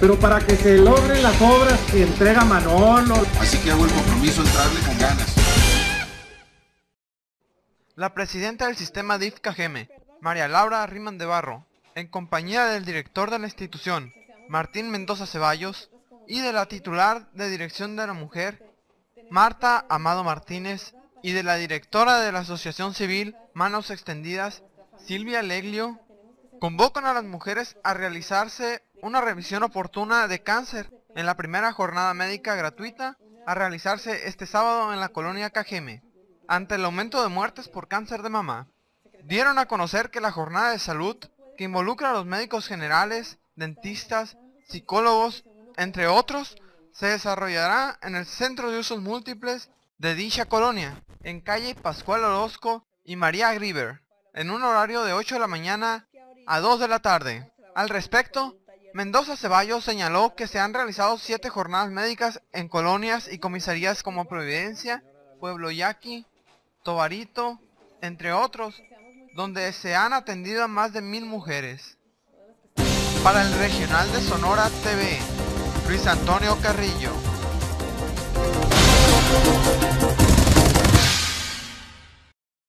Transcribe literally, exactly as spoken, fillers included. pero para que se logren las obras que entrega Manolo. Así que hago el compromiso de entrarle con ganas. La presidenta del sistema D I F-Cajeme, María Laura Riemann de Barro, en compañía del director de la institución, Martín Mendoza Ceballos, y de la titular de Dirección de la Mujer, Marta Amado Martínez, y de la directora de la Asociación Civil Manos Extendidas, Silvia Legliu, convocan a las mujeres a realizarse una revisión oportuna de cáncer en la primera jornada médica gratuita a realizarse este sábado en la colonia Cajeme, ante el aumento de muertes por cáncer de mama. Dieron a conocer que la jornada de salud, que involucra a los médicos generales, dentistas, psicólogos, entre otros, se desarrollará en el Centro de Usos Múltiples de dicha colonia, en calle Pascual Orozco y María Griver, en un horario de ocho de la mañana a dos de la tarde. Al respecto, Mendoza Ceballos señaló que se han realizado siete jornadas médicas en colonias y comisarías como Providencia, Pueblo Yaqui, Tobarito, entre otros, donde se han atendido a más de mil mujeres. Para el Regional de Sonora T V, Luis Antonio Carrillo.